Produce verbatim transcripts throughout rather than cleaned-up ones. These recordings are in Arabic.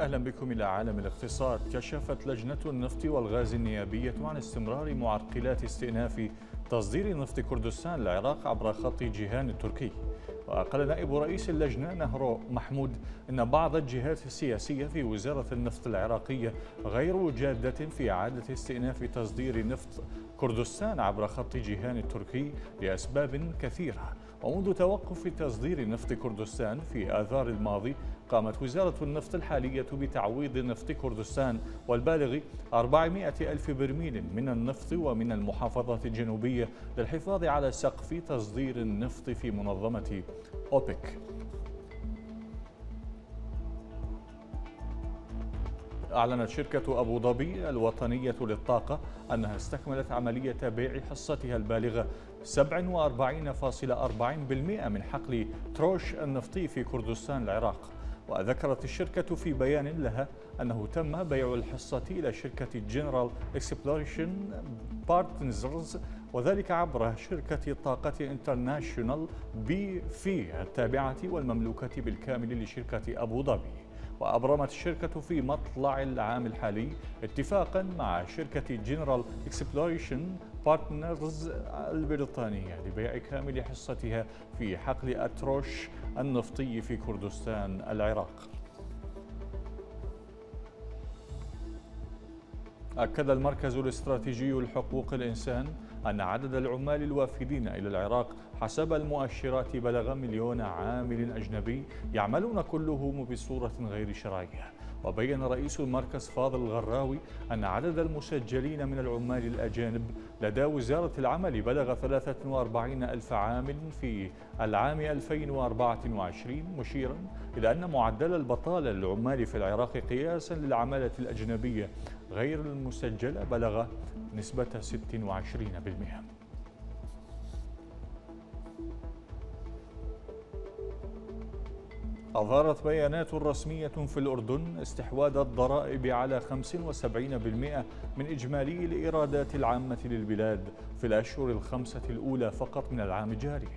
أهلا بكم إلى عالم الاقتصاد. كشفت لجنة النفط والغاز النيابية عن استمرار معرقلات استئناف تصدير نفط كردستان للعراق عبر خط جيهان التركي. وقال نائب رئيس اللجنة نهرو محمود أن بعض الجهات السياسية في وزارة النفط العراقية غير جادة في إعادة استئناف تصدير نفط كردستان عبر خط جيهان التركي لأسباب كثيرة. ومنذ توقف تصدير نفط كردستان في آذار الماضي قامت وزارة النفط الحالية بتعويض نفط كردستان والبالغ أربعمائة ألف برميل من النفط ومن المحافظات الجنوبية للحفاظ على سقف تصدير النفط في منظمة أوبيك. أعلنت شركة أبوظبي الوطنية للطاقة أنها استكملت عملية بيع حصتها البالغة سبعة وأربعين فاصلة أربعة بالمئة من حقل تروش النفطي في كردستان العراق. وذكرت الشركة في بيان لها أنه تم بيع الحصة إلى شركة جنرال إكسبلوشن بارتنرز وذلك عبر شركة طاقة إنترناشنال بي في التابعة والمملوكة بالكامل لشركة أبوظبي. وأبرمت الشركة في مطلع العام الحالي اتفاقا مع شركة جنرال إكسبلوشن بارتنرز البريطانية لبيع كامل حصتها في حقل أتروش النفطي في كردستان العراق. أكد المركز الاستراتيجي لحقوق الإنسان أن عدد العمال الوافدين إلى العراق حسب المؤشرات بلغ مليون عامل أجنبي يعملون كلهم بصورة غير شرعية. وبين رئيس المركز فاضل الغراوي أن عدد المسجلين من العمال الأجانب لدى وزارة العمل بلغ ثلاثة وأربعين ألف عامل في العام ألفين وأربعة وعشرين، مشيرا إلى أن معدل البطالة للعمال في العراق قياسا للعمالة الأجنبية غير المسجلة بلغ نسبة ستة وعشرين بالمئة. أظهرت بيانات رسمية في الأردن استحواذ الضرائب على خمسة وسبعين بالمئة من إجمالي الإيرادات العامة للبلاد في الأشهر الخمسة الأولى فقط من العام الجاري.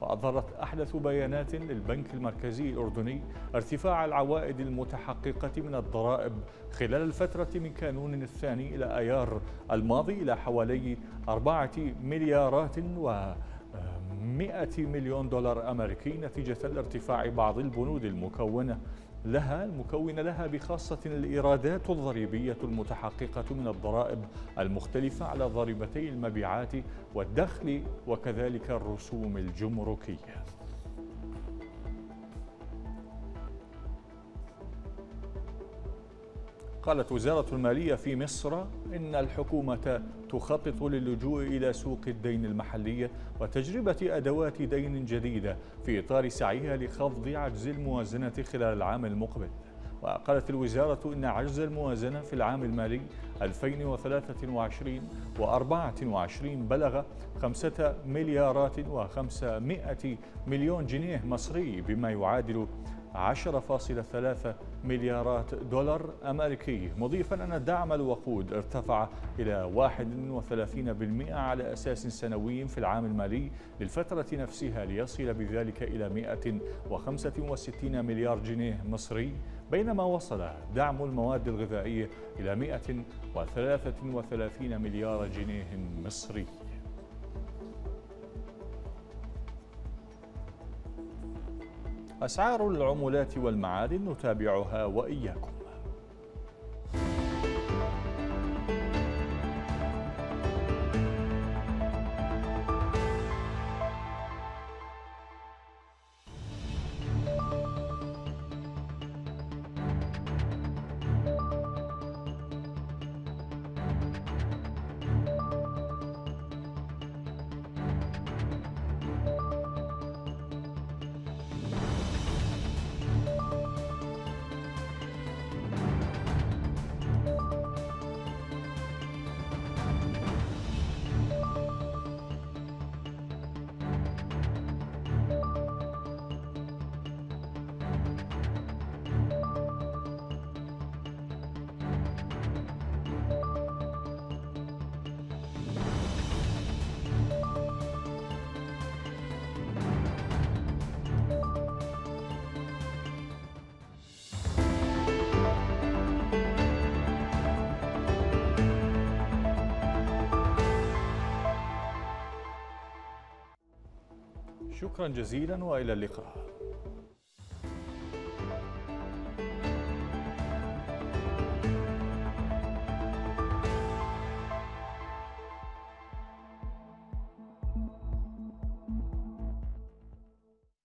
وأظهرت أحدث بيانات للبنك المركزي الأردني ارتفاع العوائد المتحققة من الضرائب خلال الفترة من كانون الثاني إلى أيار الماضي إلى حوالي أربعة مليارات ومئة مليون دولار أمريكي نتيجة لارتفاع بعض البنود المكونة لها المكونة لها بخاصة الإيرادات الضريبية المتحققة من الضرائب المختلفة على ضريبتي المبيعات والدخل وكذلك الرسوم الجمركية. قالت وزارة المالية في مصر إن الحكومة تخطط للجوء إلى سوق الدين المحلية وتجربة أدوات دين جديدة في إطار سعيها لخفض عجز الموازنة خلال العام المقبل. وقالت الوزارة إن عجز الموازنة في العام المالي ألفين وثلاثة وعشرين وأربعة وعشرين بلغ خمسة مليارات وخمسمائة مليون جنيه مصري بما يعادل عشرة فاصلة ثلاثة مليارات دولار أمريكي، مضيفا أن دعم الوقود ارتفع إلى واحد وثلاثين بالمئة على أساس سنوي في العام المالي للفترة نفسها ليصل بذلك إلى مئة وخمسة وستين مليار جنيه مصري، بينما وصل دعم المواد الغذائية إلى مئة وثلاثة وثلاثين مليار جنيه مصري. أسعار العملات والمعادن نتابعها وإياكم. شكرا جزيلا وإلى اللقاء.